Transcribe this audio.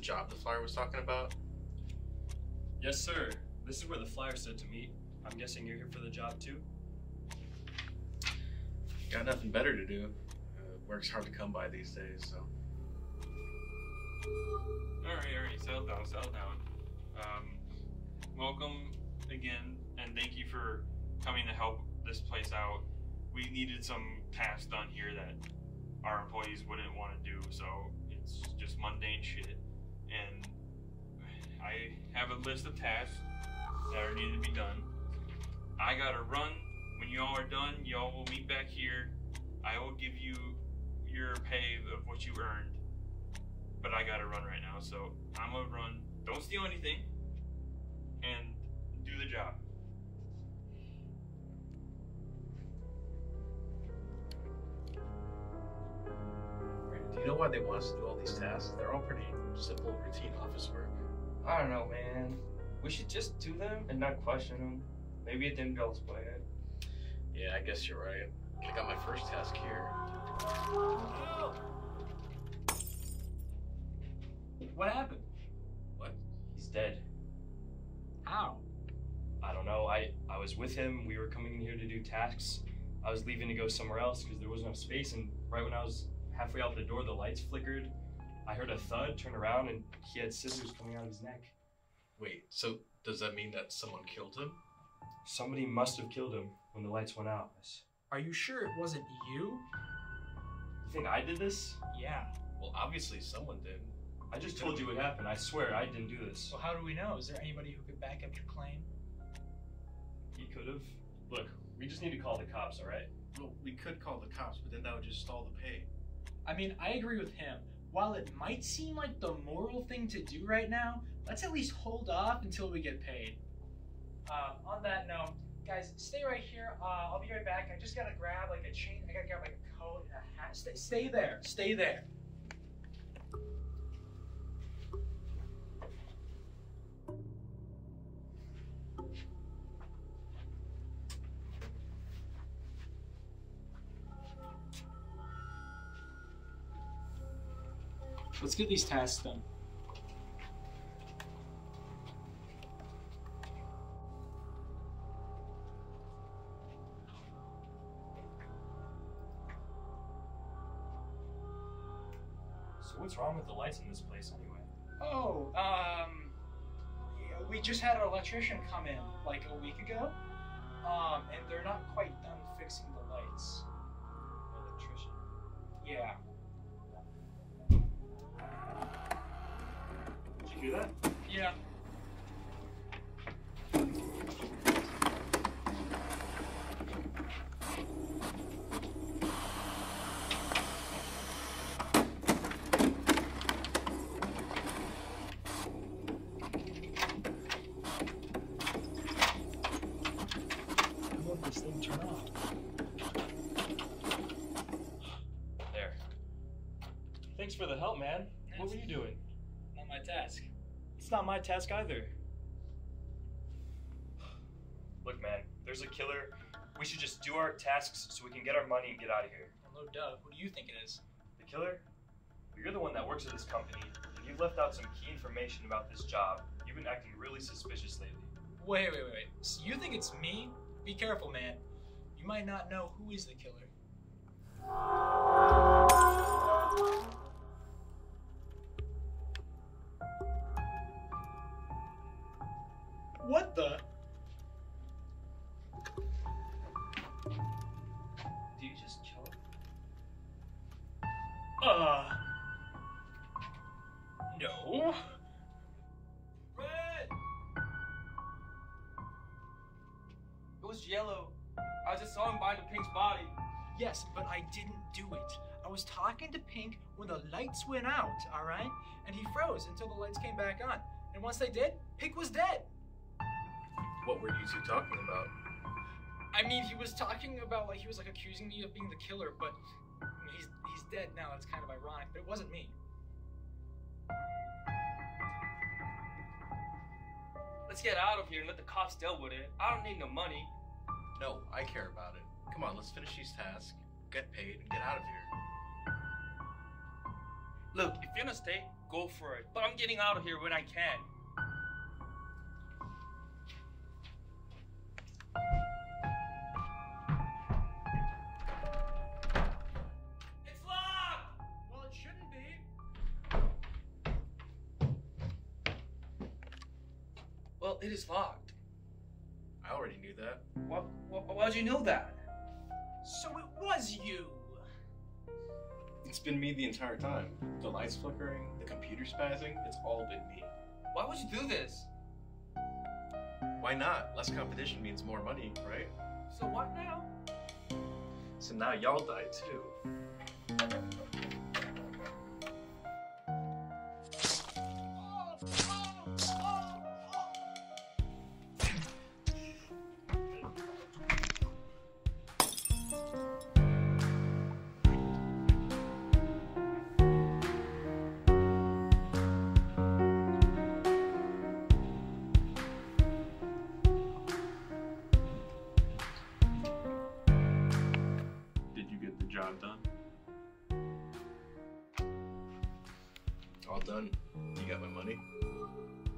the job the flyer was talking about? Yes, sir. This is where the flyer said to meet. I'm guessing you're here for the job, too? Got nothing better to do. Work's hard to come by these days, so... All right, settle down. Welcome again, and thank you for coming to help this place out. We needed some tasks done here that our employees wouldn't want to do, so it's just mundane shit. And I have a list of tasks that are needed to be done. I gotta run. When y'all are done, y'all will meet back here. I will give you your pay of what you earned. But I gotta run right now, so I'm gonna run. Don't steal anything, and do the job. Do you know why they want us to do all these tasks? They're all pretty simple, routine office work. I don't know, man. We should just do them and not question them. Maybe it didn't go as planned. Yeah, I guess you're right. I got my first task here. Help! What happened? What? He's dead. How? I don't know. I was with him. We were coming in here to do tasks. I was leaving to go somewhere else because there wasn't enough space, and right when I was halfway out the door, the lights flickered. I heard a thud, turned around, and he had scissors coming out of his neck. Wait, so does that mean that someone killed him? Somebody must have killed him when the lights went out. Are you sure it wasn't you? You think I did this? Yeah. Well, obviously someone did. I just told you what happened. I swear I didn't do this. Well, how do we know? Is there anybody who could back up your claim? He could have. Look, we just need to call the cops, all right? Well, we could call the cops, but then that would just stall the pay. I mean, I agree with him. While it might seem like the moral thing to do right now, let's at least hold off until we get paid. On that note, guys, stay right here. I'll be right back. I just gotta grab like a chain. I gotta grab like a coat and a hat. Stay there. Stay there. Let's get these tasks done. So what's wrong with the lights in this place anyway? Oh, we just had an electrician come in like a week ago, and they're not quite done fixing the lights. Electrician? Yeah. Did you hear that? Yeah. There. Thanks for the help, man. What were you doing? Not my task. It's not my task either. Look, man, there's a killer. We should just do our tasks so we can get our money and get out of here. Well, no duh. Who do you think it is? The killer? Well, you're the one that works at this company, and you left out some key information about this job. You've been acting really suspicious lately. Wait. So you think it's me? Be careful, man. You might not know who is the killer. What the? Do you just kill him? No. Red! It was yellow. I just saw him behind the Pink's body. Yes, but I didn't do it. I was talking to Pink when the lights went out, all right? And he froze until the lights came back on. And once they did, Pink was dead. What were you two talking about? I mean, he was talking about, like, he was, like, accusing me of being the killer, but I mean, he's dead now. That's kind of ironic, but it wasn't me. Let's get out of here and let the cops deal with it. I don't need no money. No, I care about it. Come on, let's finish these tasks, get paid, and get out of here. Look, if gonna stay, go for it. But I'm getting out of here when I can. It is locked. I already knew that. Why'd you know that? So it was you. It's been me the entire time. The lights flickering, the computer spazzing, it's all been me. Why would you do this? Why not? Less competition means more money, right? So what now? So now y'all die too. Done. All done. You got my money?